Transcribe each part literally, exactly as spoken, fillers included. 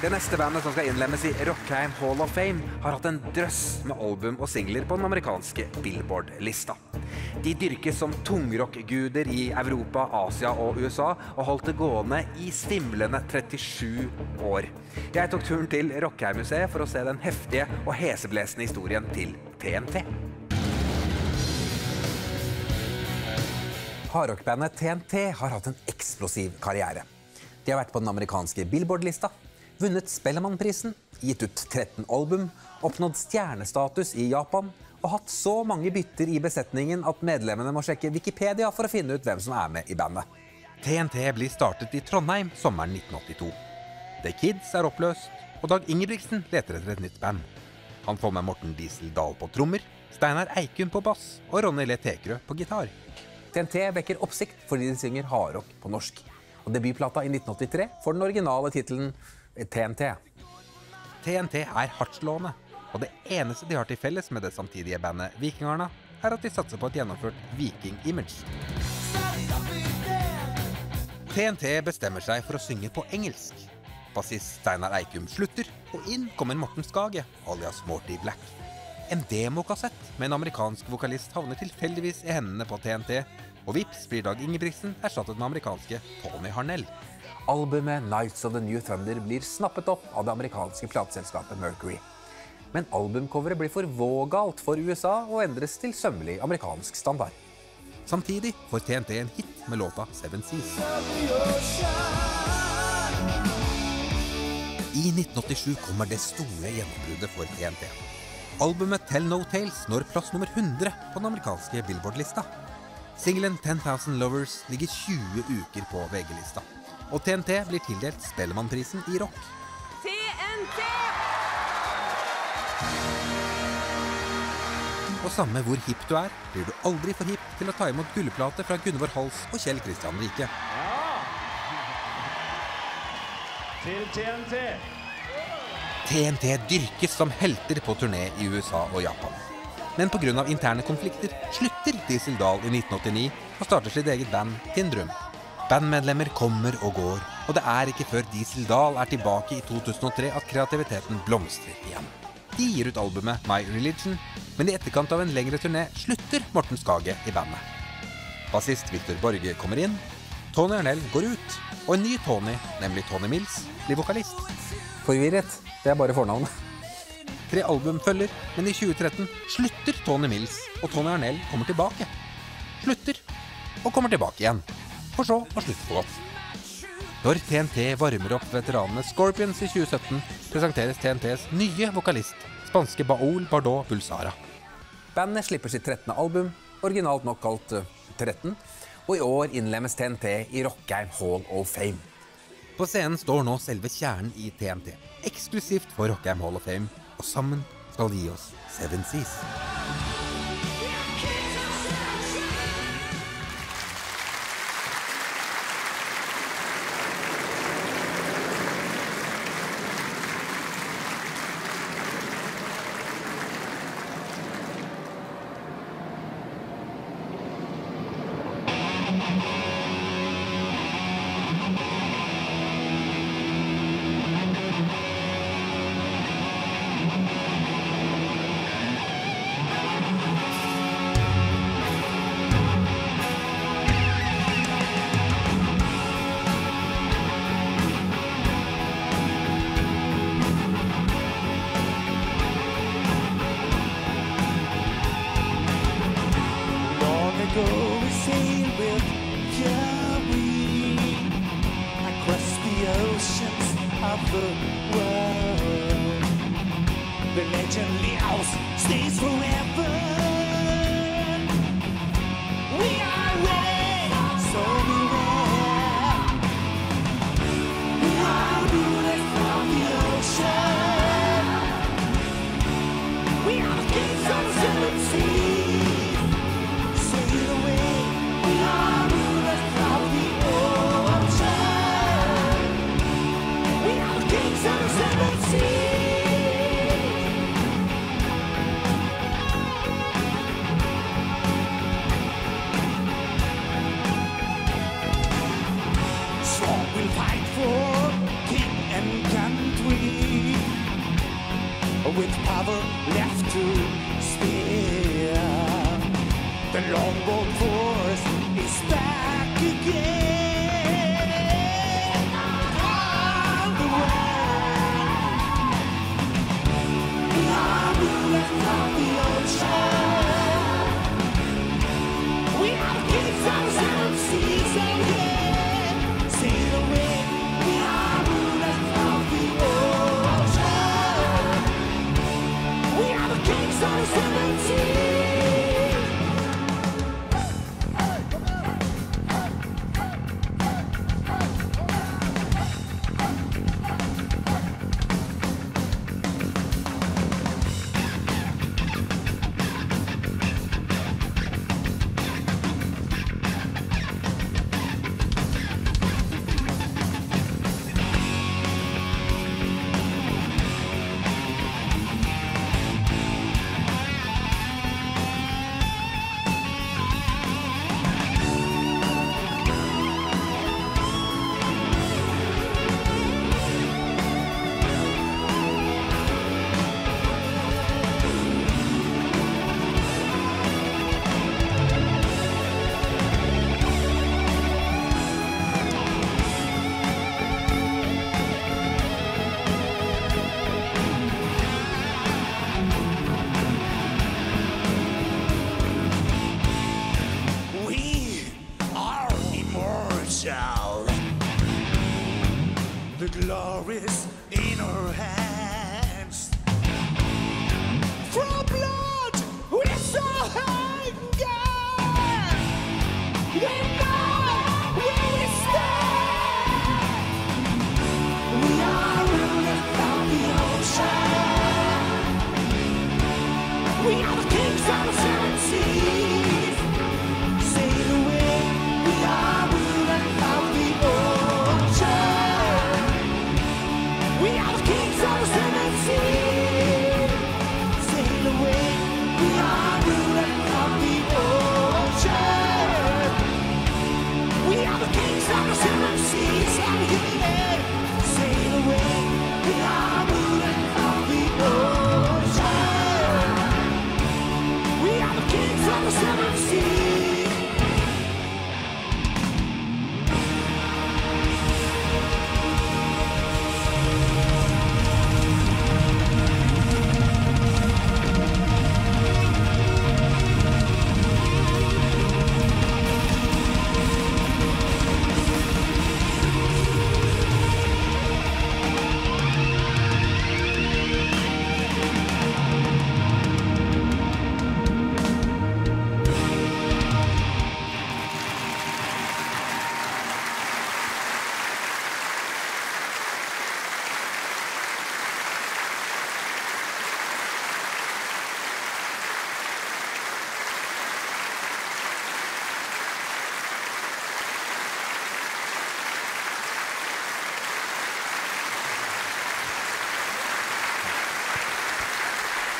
Det neste bandet som skal innlemmes i Rockheim Hall of Fame har hatt en drøss med album og singler på den amerikanske Billboard-lista. De dyrkes som tungrock-guder i Europa, Asia og U S A, og holdt det gående i svimlende trettisju år. Jeg tok turen til Rockheim-museet for å se den heftige og heseblesende historien til T N T. Hardrockbandet T N T har hatt en eksplosiv karriere. De har vært på den amerikanske Billboard-lista, vunnet Spellemannprisen, gitt ut tretten album, oppnådd stjernestatus i Japan, og hatt så mange bytter i besetningen at medlemmene må sjekke Wikipedia for å finne ut hvem som er med i bandet. T N T blir startet i Trondheim sommeren nitten åttito. The Kids er oppløst, og Dag Ingebrigtsen leter etter et nytt band. Han får med Morten Diesel Dahl på trommer, Steinar Eikun på bass og Ronny Le Tekerø på gitar. T N T vekker oppsikt fordi de synger hardrock på norsk, og debutplata i nitten åttitre får den originale titelen T N T. T N T er hardtslående, og det eneste de har til felles med det samtidige bandet Vikingarna, er at de satser på et gjennomført viking-image. T N T bestemmer seg for å synge på engelsk. Bassist Steinar Eikum slutter, og inn kommer Morten Skage, alias Morty Black. En demokassett med en amerikansk vokalist havner tilfeldigvis i hendene på T N T, og vips blir Dag Ingebrigtsen erstattet med amerikanske Tony Harnell. Albumet Nights of the New Thunder blir snappet opp av det amerikanske plateselskapet Mercury. Men albumcoveret blir for vågalt for U S A og endres til sømmelig amerikansk standard. Samtidig får T N T en hit med låta Seven Seas. I nitten åttisju kommer det store gjennombruddet for T N T. Albumet Tell No Tales når plass nummer hundre på den amerikanske Billboard-lista. Singlen ten thousand lovers ligger tjue uker på V G-lista, og T N T blir tildelt Spellemannprisen i rock. T N T! Og samme hvor hipp du er, blir du aldri for hipp til å ta imot gullplate fra Gunvor Hals og Kjell Kristian Rike. Til T N T! T N T dyrkes som helter på turné i U S A og Japan. Men på grunn av interne konflikter slutter Diesel Dahl i nitten åttini og starter sitt eget band Tindrum. Bandmedlemmer kommer og går, og det er ikke før Diesel Dahl er tilbake i to tusen og tre at kreativiteten blomstrer igjen. De gir ut albumet My Religion, men i etterkant av en lengre turné slutter Morten Skage i bandet. Bassist Victor Borge kommer inn, Tony Harnell går ut, og en ny Tony, nemlig Tony Mills, blir vokalist. Forvirret, det er bare fornavnet. Tre album følger, men i tjue tretten slutter Tony Mills, og Tony Harnell kommer tilbake. Slutter, og kommer tilbake igjen. For så å slutte på godt. Når T N T varmer opp veteranene Scorpions i tjue sytten, presenteres T N Ts nye vokalist, spanske Baol Bardot Bulsara. Bandet slipper sitt trettende album, originalt nok kalt tretten, og i år innlemmes T N T i Rockheim Hall of Fame. På scenen står nå selve kjernen i T N T, eksklusivt for Rockheim Hall of Fame, og sammen skal de gi oss Seven Seas. The legendary house stays forever. We are ready, so beware. We are rooted from the ocean. We are the kings of the seven seas. Sail away. We are rooted from the ocean. We are the kings of the seven seas. Fight for king and country. with power left to spare. The longbow force is back again. I'm the one beyond the left of the ocean. We are kids of some seas again. Sail away beyond the left of the ocean. We are the kings of seven seas. The glory's in our hands. From blood we shall hunger. We know where we stand. We are rulers from the ocean. We are the kings of the seven seas. Sail away, we are rulers from the ocean. We are the kings of the seven seas. Sail away, we are rulers of the ocean. We are the kings of the seven seas. Sail away, we are rulers of the ocean. We are the kings of the seven seas.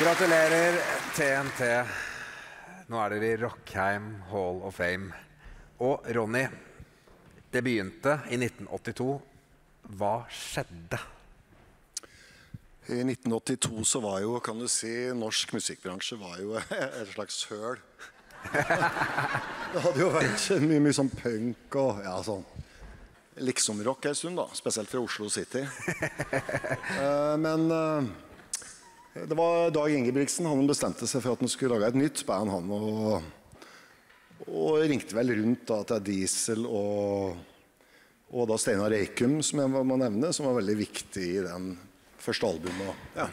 Gratulerer, T N T. Nå er dere i Rockheim Hall of Fame. Og Ronny, det begynte i nitten åttito. Hva skjedde? I nitten åttito så var jo, kan du si, norsk musikkbransje var jo et slags høl. Det hadde jo vært mye, mye sånn punk og ja, sånn. Liksom-rock en stund da, spesielt fra Oslo City. Men... Det var Dag Ingebrigtsen, han bestemte seg for at han skulle lage et nytt band, han, og, og ringte vel rundt da til Diesel og, og da Steinar Reikum, som jeg må nevne, som var veldig viktig i den første albumet. Ja.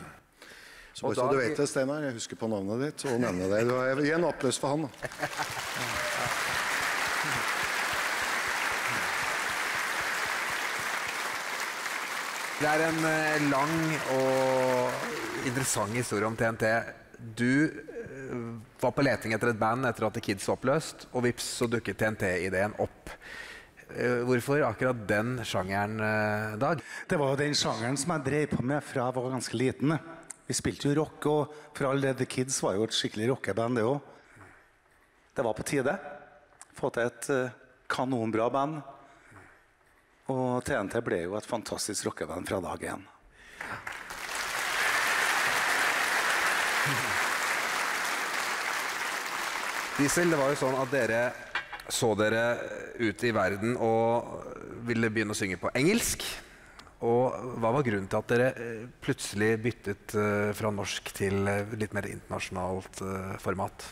Så, og så Dag... du vet det, Steinar, jeg husker på navnet ditt, og nevne det. Det var en oppløs for han, da. Det er en lang og interessant historie om T N T. Du var på leting etter et band etter at The Kids var oppløst, og vips så dukket T N T-ideen opp. Hvorfor akkurat den sjangeren, Dag? Det var jo den sjangeren som jeg drev på med fra jeg var ganske liten. Vi spilte jo rock, og for all del The Kids var jo et skikkelig rockeband det også. Det var på tide. Få til et kanonbra band. Og T N T ble jo et fantastisk rockeband fra dag én. Diesel, det var jo sånn at dere så dere ut i verden og ville begynne å synge på engelsk. Og hva var grunnen til at dere plutselig byttet fra norsk til litt mer internasjonalt format?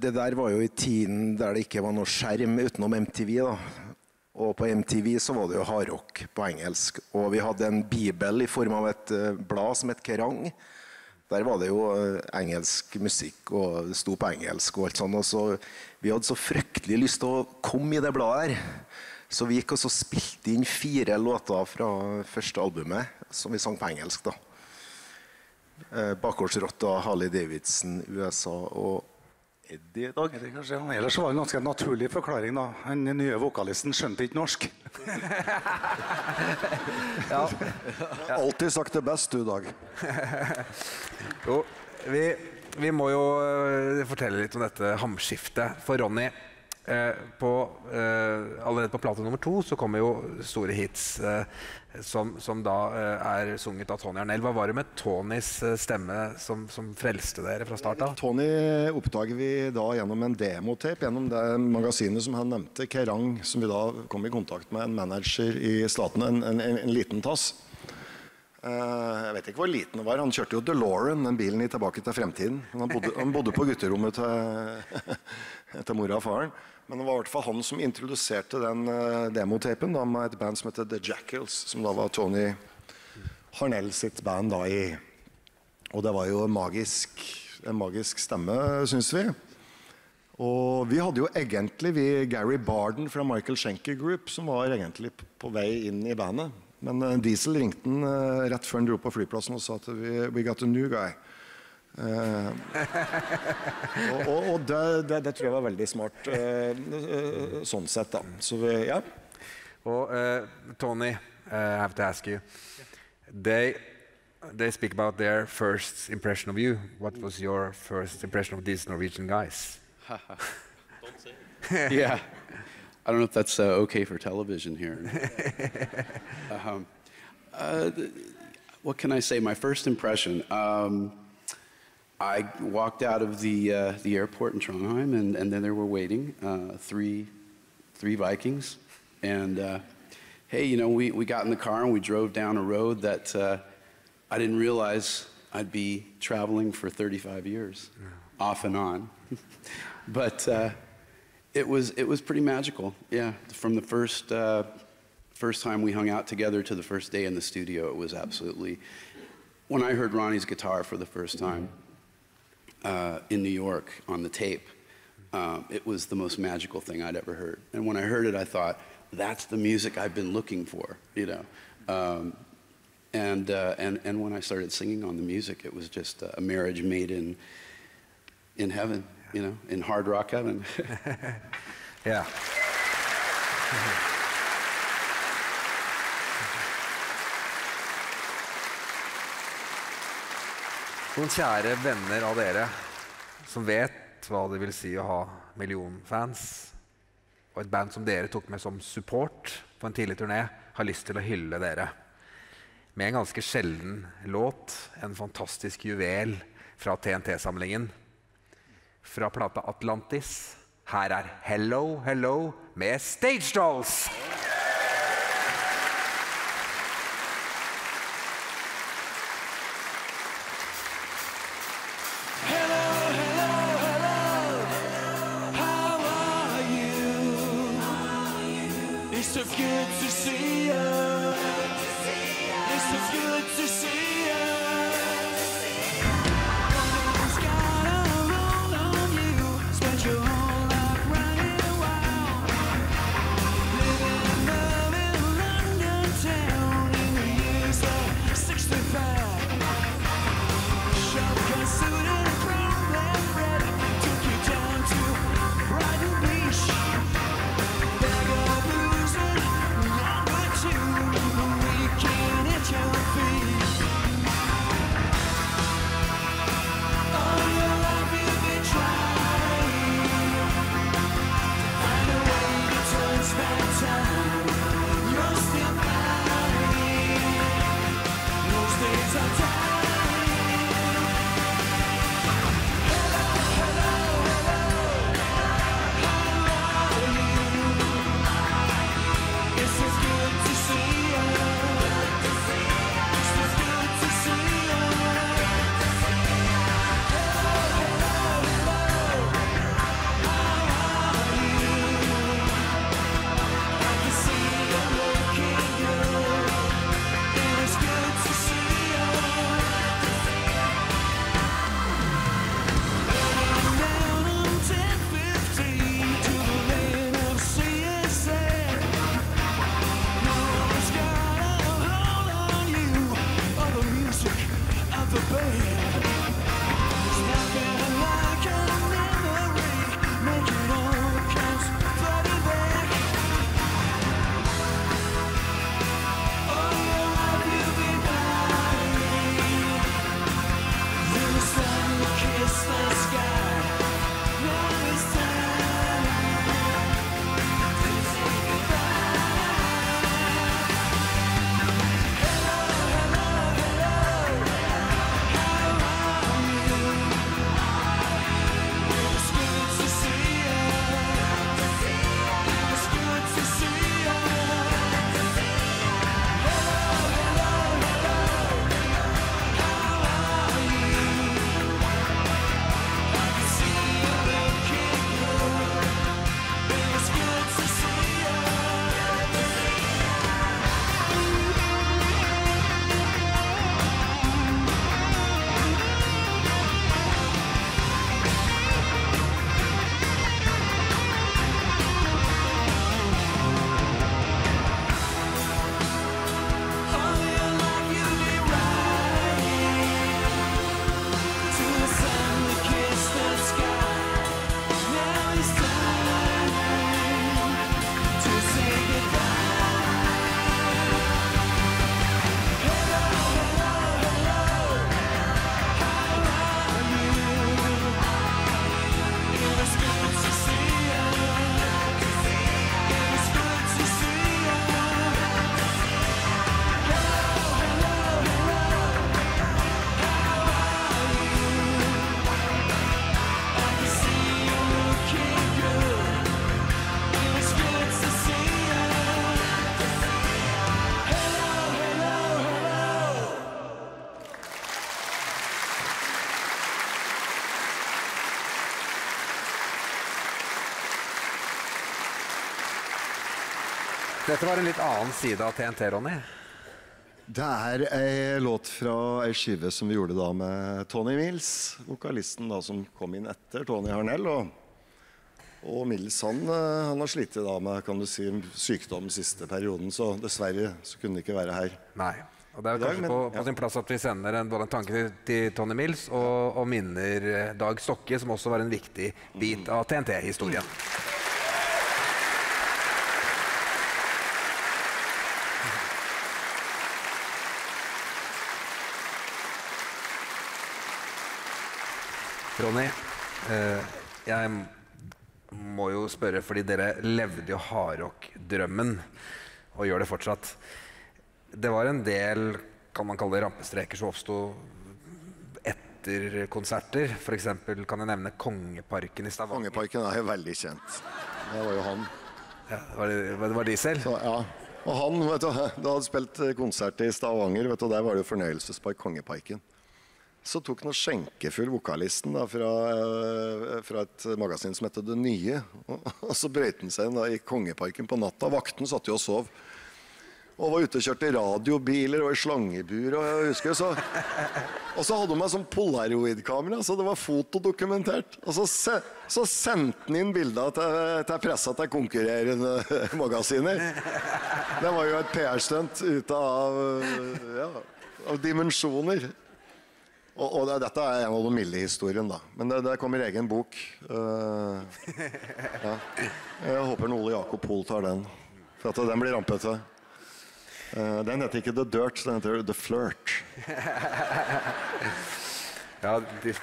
Det der var jo i tiden der det ikke var noe skjerm utenom M T V da. Og på M T V så var det jo hardrock på engelsk. Og vi hadde en bibel i form av et blad som het Kerrang. Der var det jo engelsk musikk og det sto på engelsk og alt sånt. Og så vi hadde så fryktelig lyst til å komme i det bladet her. Så vi gikk og så spilte inn fire låter fra første albumet, som vi sang på engelsk da. Bakgårdsrotta, Harley Davidson, U S A og Eddie i dag. Ellers var det en ganske naturlig forklaring da. Den nye vokalisten skjønte ikke norsk. Altid sagt det best du i dag. Jo, vi må jo fortelle litt om dette hamskiftet for Ronny. På, eh, allerede på plate nummer to så kommer jo store hits eh, som, som da eh, er sunget av Tony Harnell. Hva var det med Tonys stemme som, som frelste dere fra starten? Tony oppdager vi da gjennom en demotape, gjennom det magasinet som han nevnte, Kerrang, som vi da kom i kontakt med en manager i staten, en, en, en liten tass. Jeg vet ikke hvor liten det var. Han kjørte jo DeLorean, den bilen i Tilbake til fremtiden. Han bodde, han bodde på gutterommet til, til mora og faren. Men det var i hvert fall han som introduserte den demotapen da, med et band som heter The Jackals, som da var Tony Harnell sitt band da i. Og det var jo en magisk, en magisk stemme, synes vi. Og vi hadde jo egentlig vi, Gary Barden fra Michael Schenker Group, som var egentlig på vei inn i bandet. Men Diesel ringte den uh, rett før han dro på flyplassen og sa at we, we got a new guy. Uh, og og, og det, det, det tror jeg var veldig smart uh, uh, sånn sett da. Så vi, ja. Og uh, Tony, uh, I have to ask you. They, they speak about their first impression of you. What was your first impression of these Norwegian guys? Don't say it. Yeah. I don't know if that's uh, okay for television here. um, uh, what can I say? My first impression. Um, I walked out of the uh, the airport in Trondheim, and, and then there were waiting uh, three three Vikings. And uh, hey, you know, we we got in the car and we drove down a road that uh, I didn't realize I'd be traveling for thirty-five years, yeah. Off and on. But. Uh, It was it was pretty magical, yeah. From the first uh, first time we hung out together to the first day in the studio, it was absolutely. When I heard Ronny's guitar for the first time uh, in New York on the tape, uh, it was the most magical thing I'd ever heard. And when I heard it, I thought, "That's the music I've been looking for," you know. Um, and uh, and and when I started singing on the music, it was just a marriage made in in heaven. You know, in hard rock heaven. Yeah. Noen kjære venner av dere som vet hva det vil si å ha millionfans, og et band som dere tok med som support på en tidlig turné, har lyst til å hylle dere. Med en ganske sjelden låt, en fantastisk juvel fra T N T-samlingen. Fra plata Atlantis. Her er Hello, Hello med Stage Dolls! Can't it be? Dette var en litt annen side av T N T, Ronny. Det er en låt fra en skive som vi gjorde da med Tony Mills, vokalisten da som kom inn etter Tony Harnell. Og, og Mills han, han har slitt da med, kan du si, sykdom siste perioden, så dessverre så kunne det ikke være her. Nei, og det er jo kanskje på, på sin plass at vi sender en, en tanke til, til Tony Mills og, og minner Dag Stokke, som også var en viktig bit av T N T-historien. Ronny, jeg må jo spørre, fordi dere levde jo hardrock-drømmen, og gjør det fortsatt. Det var en del, kan man kalle det, rampestreker som oppstod etter konserter. For eksempel kan jeg nevne Kongeparken i Stavanger. Kongeparken er jo veldig kjent. Det var jo han. Ja, var det, var de selv? Så, ja. Og han, vet du, da hadde spilt konsert i Stavanger, vet du, der var det jo fornøyelsespark Kongeparken. Så tok den og skjenkefull vokalisten da, fra, fra et magasin som heter Det Nye. Og, og så brøyte den seg da, i Kongeparken på natta. Vakten satt jo og sov. Og var ute og kjørte radiobiler og i slangebur, og jeg husker så. Og så hadde hun meg sånn polaroid-kamera, så det var fotodokumentert. Og så, se, så sendte den inn bilder til, til pressa til konkurrerende magasiner. Det var jo et P R-stunt ute av, ja, av dimensjoner. Og, og det, dette er en av den milde historien da. Men det, det kommer i egen bok. Uh, ja. Jeg håper Ole Jakob Pohl tar den. For at den blir rampete. Uh, den heter ikke The Dirt, den heter The Flirt. Ja, de...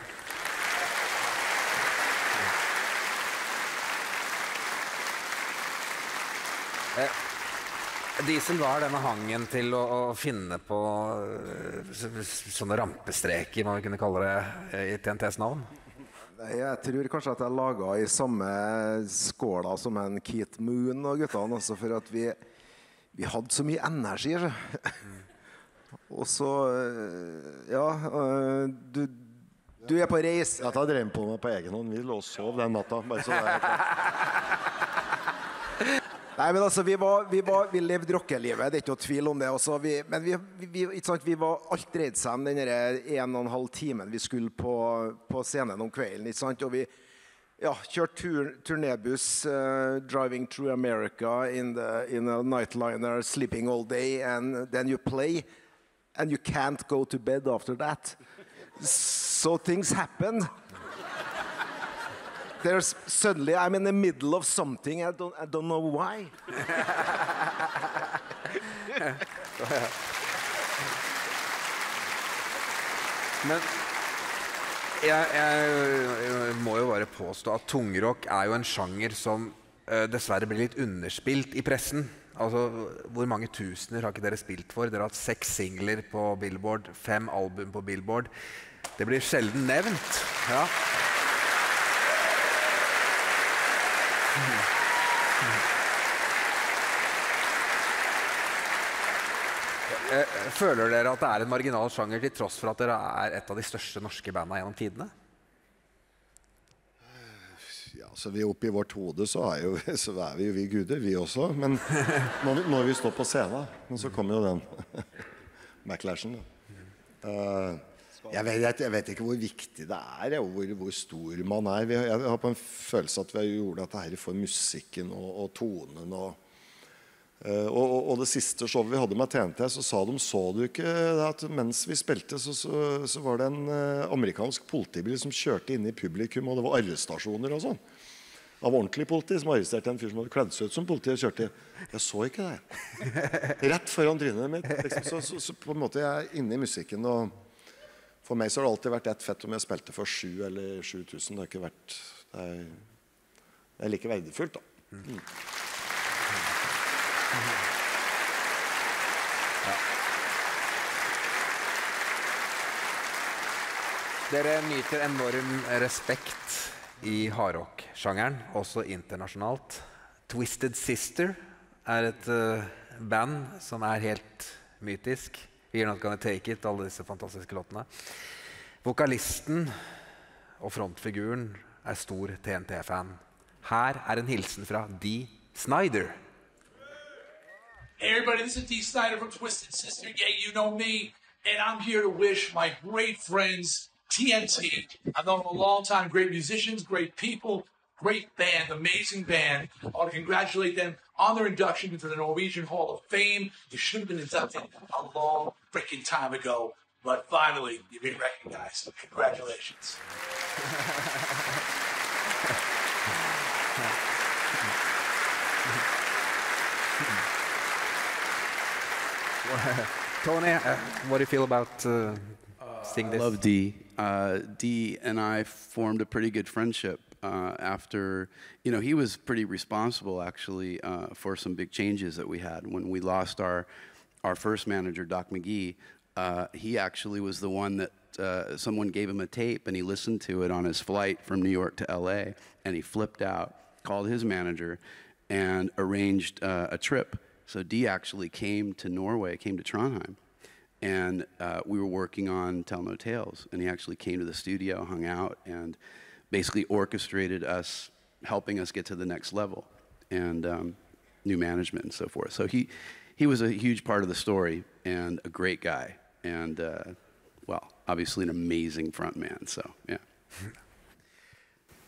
Eh. Diesel var denne hangen til å, å finne på så, sånne rampestreker, man kunne kalle det i T N T's navn? Jeg tror kanskje at jeg laget i samme skåla som en Keith Moon og guttene, altså for at vi, vi hadde så mye energi. Mm. Og så, ja, du, du er på reis. Jeg hadde drevet på meg på egen hånd, vi lå og sov den natta, bare så det er klart. Nei, men altså, vi, var, vi, var, vi levde rockelivet, det er ikke noe tvil om det. Også, vi, men vi, vi, sant, vi var alt dreid seg om denne en og en halv timen vi skulle på, på scenen om kvelden, ikke sant? Og vi ja, kjørte tur, turnébuss, uh, driving through America in, the, in a nightliner, sleeping all day, and then you play, and you can't go to bed after that. So things happen. There's suddenly I'm in the middle of something. I don't I don't know why. Men jeg, jeg, jeg må jo bare påstå at tungrock er jo en sjanger som uh, dessverre blir litt underspilt i pressen. Altså, hvor mange tusener har ikke dere spilt for? Dere har hatt seks singler på Billboard, fem album på Billboard. Det blir sjelden nevnt. Ja. Føler dere at det er en marginal sjanger til tross for at dere er et av de største norske bandene gjennom tidene? Ja, så vi oppe i vårt hode så er, jo, så er vi jo vi guder, vi også. Men når vi, når vi står på scenen, men så kommer jo den backlashen. Uh, jeg, vet, jeg vet ikke hvor viktig det er, og hvor, hvor stor man er. Jeg har på en følelse at vi gjorde dette her for musikken og, og tonen og Uh, og, og det siste showet vi hadde med T N T, så sa de, så du ikke at mens vi spilte så, så, så var det en uh, amerikansk politibil som kjørte inn i publikum, og det var arrestasjoner og sånn. Det var ordentlig politi som arresterte en fyr som hadde kledd seg ut som politi og kjørte. Jeg så ikke det. Rett foran trynet mitt. Liksom, så, så, så på en måte jeg er inne i musikken, og for meg så har det alltid vært ett fett om jeg spilte for sju eller sju tusen. Det har ikke vært, det er, det er like verdifullt da. Mm. Ja. Dere nyter enorm respekt i hardrock-sjangeren, også internasjonalt. Twisted Sister er et uh, band som er helt mytisk. We're Not Gonna Take It, alle disse fantastiske låtene. Vokalisten og frontfiguren er stor T N T-fan. Her er en hilsen fra Dee Snider. Hey everybody, this is Dee Snider from Twisted Sister, yeah, you know me, and I'm here to wish my great friends T N T, I've known them a long time, great musicians, great people, great band, amazing band. I want to congratulate them on their induction into the Norwegian Hall of Fame. You should have been inducted a long freaking time ago, but finally, you've been recognized. Congratulations. Tony, uh, what do you feel about uh, seeing this? I love Dee. Uh, Dee and I formed a pretty good friendship uh, after, you know, he was pretty responsible actually uh, for some big changes that we had. When we lost our, our first manager, Doc McGee, uh, he actually was the one that uh, someone gave him a tape and he listened to it on his flight from New York to L A and he flipped out, called his manager and arranged uh, a trip. So Dee actually came to Norway, came to Trondheim, and uh, we were working on Tell No Tales, and he actually came to the studio, hung out, and basically orchestrated us, helping us get to the next level, and um, new management and so forth. So he, he was a huge part of the story, and a great guy, and, uh, well, obviously an amazing front man, so, yeah.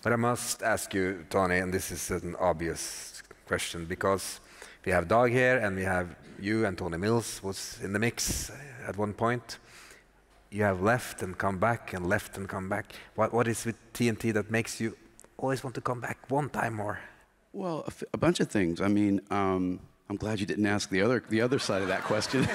But I must ask you, Tony, and this is an obvious question, because we have Dag here, and we have you, and Tony Mills was in the mix at one point. You have left and come back, and left and come back. What, what is with T N T that makes you always want to come back one time more? Well, a, f a bunch of things. I mean, um, I'm glad you didn't ask the other, the other side of that question.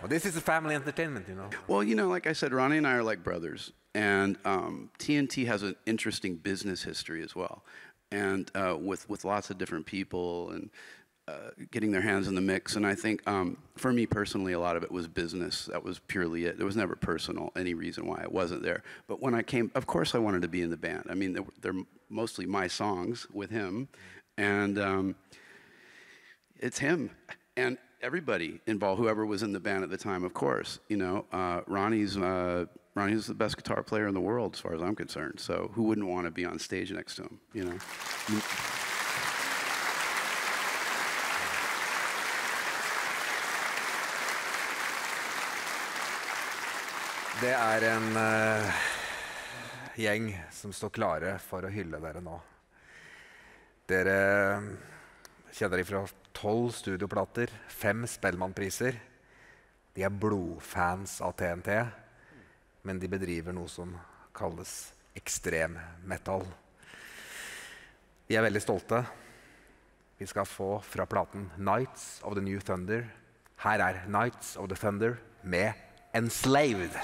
Well, this is a family entertainment, you know. Well, you know, like I said, Ronnie and I are like brothers, and um, T N T has an interesting business history as well. And uh, with, with lots of different people and uh, getting their hands in the mix. And I think, um, for me personally, a lot of it was business. That was purely it. It was never personal, any reason why it wasn't there. But when I came, of course I wanted to be in the band. I mean, they're, they're mostly my songs with him. And um, it's him. And everybody involved, whoever was in the band at the time, of course. You know, uh, Ronnie's... Uh, Ronnie's the best guitar player in the world, as far as I'm concerned. So who wouldn't want to be on stage next to him, you know? Det er en uh, gjeng som står klare for å hylle dere nå. Dere kjenner de fra tolv studioplater, fem Spellemannpriser. De er blodfans av T N T, men de bedriver noe som kalles ekstremmetall. Vi er veldig stolte. Vi skal få fra platen Knights of the New Thunder. Her er Knights of the Thunder med Enslaved.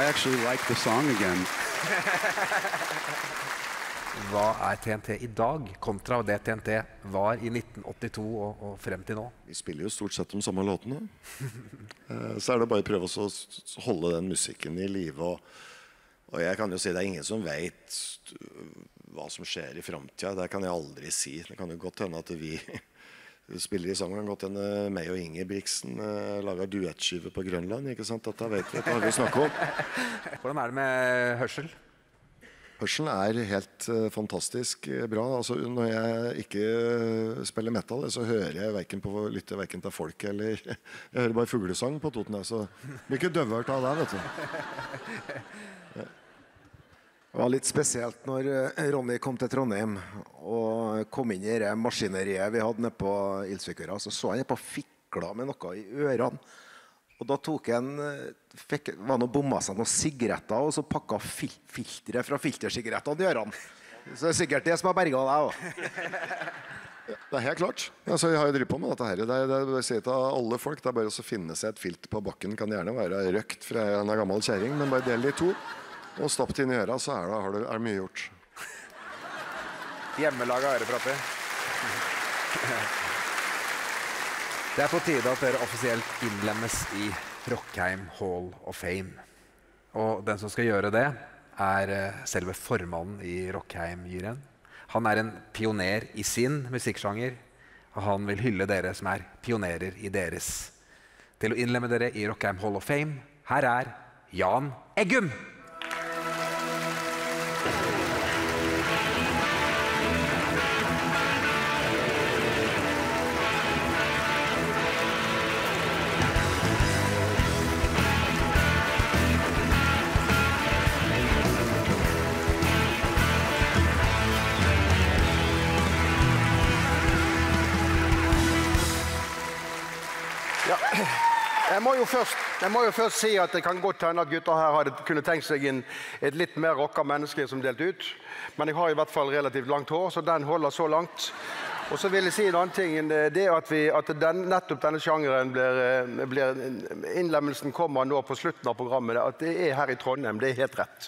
I actually like the song again. Hva er T N T i dag kontra det T N T var i nitten åttito og, og frem til nå? Vi spiller jo stort sett de samme låtene. Så er det bare å prøve å holde den musikken i live. Og, og jeg kan jo si det er ingen som vet hva som skjer i fremtiden. Det kan jeg aldri si. Det kan jo godt hende at vi spiller i sammen. Godt hende meg og Ingebrigtsen lager duettskive på Grønland. Ikke sant? Dette vet vi, det har vi snakket om. Hvordan er det med hørsel? Hørselen er helt fantastisk bra. Altså, når jeg ikke spiller metal, så hører jeg hverken på, lytter hverken til folk, eller jeg hører bare fuglesang på Toten. Så blir ikke døvhørt av det, vet du. Ja. Det var litt spesielt når Ronny kom til Trondheim og kom inn i det maskineriet vi hadde nede på Ildsvikøra, så så han på fikla med noe i ørene. Og da tok han, fikk, var noen bomma seg noen sigaretter, og så pakka fil filtre fra filtersigarettene i ørene. Så det er sikkert det som har berget deg også. Det er helt klart. Altså, jeg har jo drivet på med dette her. Det er, det er, det er, det er alle folk, det er bare å finne seg et filt på bakken. Kan gjerne være røkt fra en gammel kjæring, men bare del i to. Og stapp inn i øra, så er det, har det, er det mye gjort. Hjemmelaget ørepropper. Det er på tide at dere offisielt innlemmes i Rockheim Hall of Fame. Og den som skal gjøre det, er selve formannen i Rockheim-juryen. Han er en pioner i sin musikksjanger, og han vil hylle dere som er pionerer i deres. Til å innlemme dere i Rockheim Hall of Fame, her er Jan Eggum! Jeg må jo først, jeg må jo først si at det kan godt hende at gutter her hadde kunnet tenkt seg en, et litt mer rocka menneske som delt ut. Men jeg har i hvert fall relativt langt hår, så den holder så langt. Og så vil jeg si en annen ting, det at, vi, at den, nettopp denne sjangeren blir, blir, innlemmelsen kommer nå på slutten av programmet, at det er her i Trondheim, det er helt rett.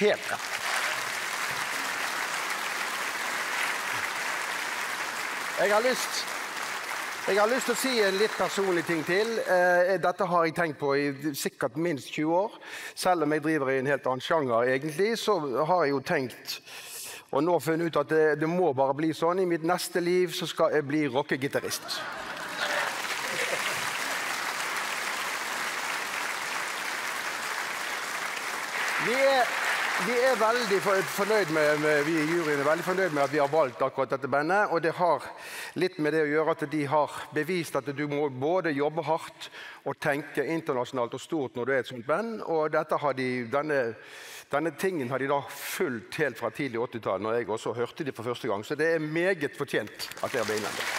Helt rett. Jeg har lyst... Jeg har lyst til å si en litt personlig ting til. Dette har jeg tenkt på i sikkert minst tjue år. Selv om jeg driver i en helt annen sjanger egentlig, så har jeg jo tenkt, og nå funnet ut at det, det må bare bli sånn. I mitt neste liv så skal jeg bli rockegitarist. Vi er... Vi er veldig fornøyd med, med, vi i juryen er veldig fornøyd med at vi har valgt akkurat dette bandet, og det har litt med det å gjøre at de har bevist at du må både jobbe hardt og tenke internasjonalt og stort når du er et sånt band, og dette har de, denne, denne tingen har de da fulgt helt fra tidlig åttitallet, når jeg også hørte de for første gang, så det er meget fortjent at jeg ble innlemmet.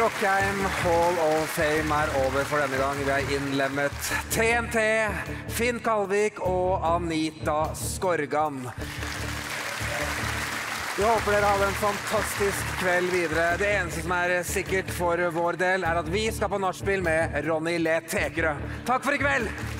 Rockheim Hall of Fame er over for denne gang. Vi har innlemmet T N T, Finn Kalvik og Anita Skorgan. Vi håper dere har en fantastisk kveld videre. Det eneste som er sikkert for vår del er at vi skal på nachspiel med Ronny Le Tekerø. Takk for i kveld!